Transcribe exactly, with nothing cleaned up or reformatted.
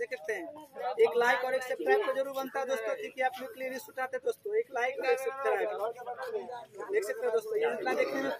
मुझे कहते हैं। एक लाइक और एक सब्सक्राइब को जरूर बनता है दोस्तों, क्योंकि आप लोग क्लियर उठाते दोस्तों। एक लाइक और एक सब्सक्राइब देख सकते हैं दोस्तों।